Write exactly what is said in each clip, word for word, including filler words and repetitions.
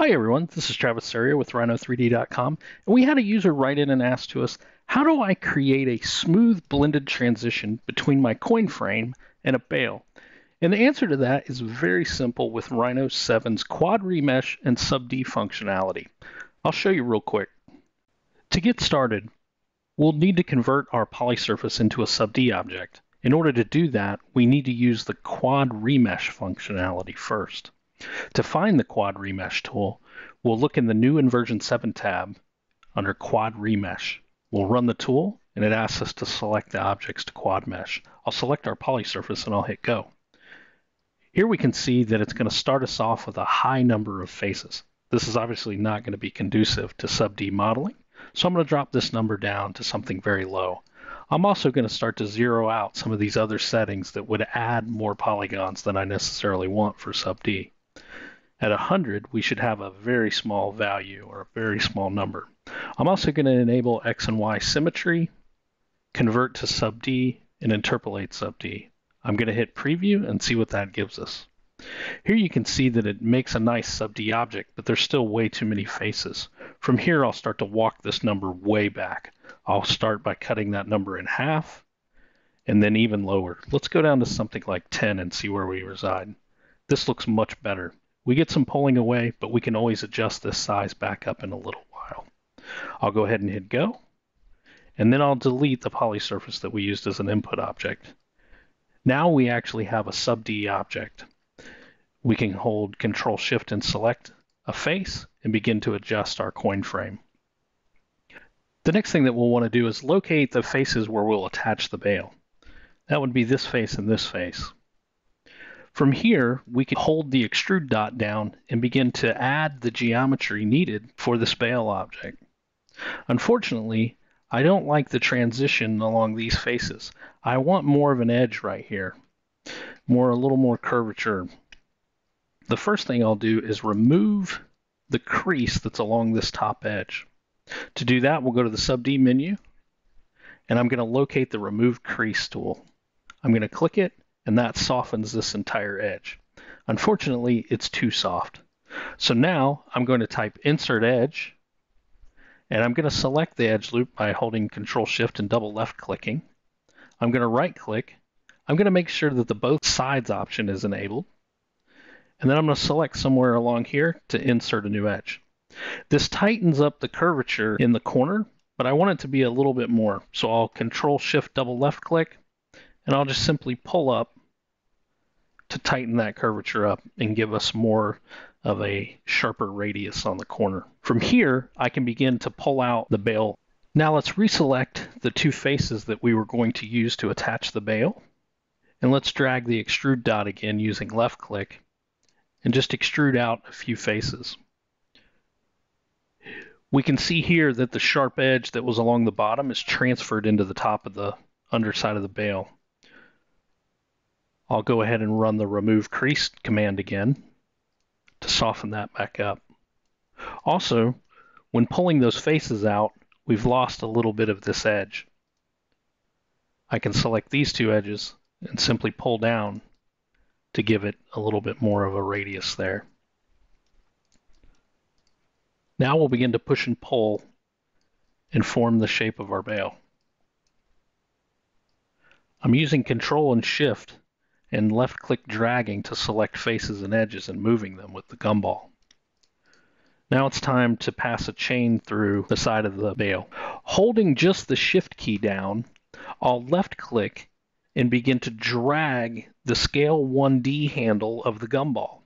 Hi everyone, this is Travis Serio with Rhino three D dot com, and we had a user write in and ask to us, how do I create a smooth blended transition between my coin frame and a bale? And the answer to that is very simple with Rhino seven's Quad Remesh and SubD functionality. I'll show you real quick. To get started, we'll need to convert our polysurface into a SubD object. In order to do that, we need to use the Quad Remesh functionality first. To find the Quad Remesh tool, we'll look in the New in version seven tab under Quad Remesh. We'll run the tool, and it asks us to select the objects to quad mesh. I'll select our polysurface, and I'll hit Go. Here we can see that it's going to start us off with a high number of faces. This is obviously not going to be conducive to SubD modeling, so I'm going to drop this number down to something very low. I'm also going to start to zero out some of these other settings that would add more polygons than I necessarily want for SubD. At one hundred, we should have a very small value or a very small number. I'm also going to enable X and Y symmetry, convert to SubD, and interpolate SubD. I'm going to hit preview and see what that gives us. Here you can see that it makes a nice SubD object, but there's still way too many faces. From here, I'll start to walk this number way back. I'll start by cutting that number in half and then even lower. Let's go down to something like ten and see where we reside. This looks much better. We get some pulling away, but we can always adjust this size back up in a little while. I'll go ahead and hit Go, and then I'll delete the polysurface that we used as an input object. Now we actually have a SubD object. We can hold Control Shift and select a face and begin to adjust our coin frame. The next thing that we'll want to do is locate the faces where we'll attach the bale. That would be this face and this face. From here, we can hold the extrude dot down and begin to add the geometry needed for this bale object. Unfortunately, I don't like the transition along these faces. I want more of an edge right here, more a little more curvature. The first thing I'll do is remove the crease that's along this top edge. To do that, we'll go to the SubD menu, and I'm going to locate the Remove Crease tool. I'm going to click it, and that softens this entire edge. Unfortunately, it's too soft. So now I'm going to type Insert Edge, and I'm going to select the edge loop by holding Control Shift and double left clicking. I'm going to right click. I'm going to make sure that the Both Sides option is enabled, and then I'm going to select somewhere along here to insert a new edge. This tightens up the curvature in the corner, but I want it to be a little bit more. So I'll Control Shift double left click, and I'll just simply pull up to tighten that curvature up and give us more of a sharper radius on the corner. From here, I can begin to pull out the bale. Now let's reselect the two faces that we were going to use to attach the bale. And let's drag the extrude dot again using left click and just extrude out a few faces. We can see here that the sharp edge that was along the bottom is transferred into the top of the underside of the bale. I'll go ahead and run the Remove Crease command again to soften that back up. Also, when pulling those faces out, we've lost a little bit of this edge. I can select these two edges and simply pull down to give it a little bit more of a radius there. Now we'll begin to push and pull and form the shape of our bale. I'm using Control and Shift and left-click dragging to select faces and edges and moving them with the gumball. Now it's time to pass a chain through the side of the bale. Holding just the Shift key down, I'll left-click and begin to drag the Scale one D handle of the gumball.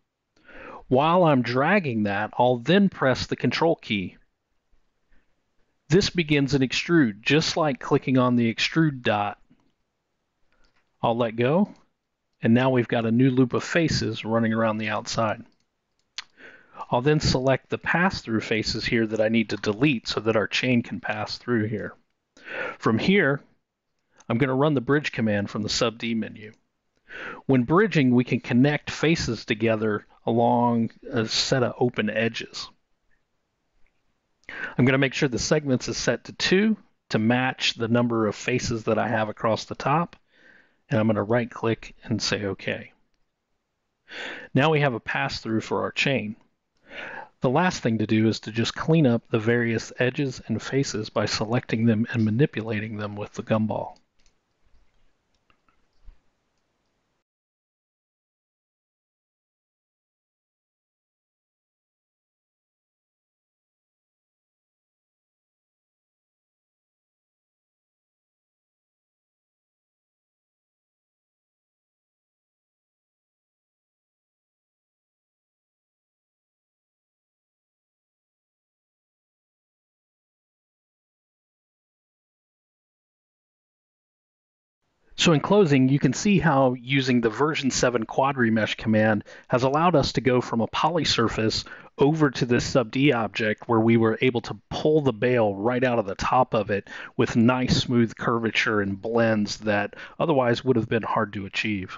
While I'm dragging that, I'll then press the Control key. This begins an extrude, just like clicking on the extrude dot. I'll let go. And now we've got a new loop of faces running around the outside. I'll then select the pass-through faces here that I need to delete so that our chain can pass through here. From here, I'm going to run the bridge command from the SubD menu. When bridging, we can connect faces together along a set of open edges. I'm going to make sure the segments is set to two to match the number of faces that I have across the top. And I'm going to right-click and say OK. Now we have a pass-through for our chain. The last thing to do is to just clean up the various edges and faces by selecting them and manipulating them with the gumball. So in closing, you can see how using the version seven Quad Remesh command has allowed us to go from a poly surface over to this SubD object where we were able to pull the bale right out of the top of it with nice smooth curvature and blends that otherwise would have been hard to achieve.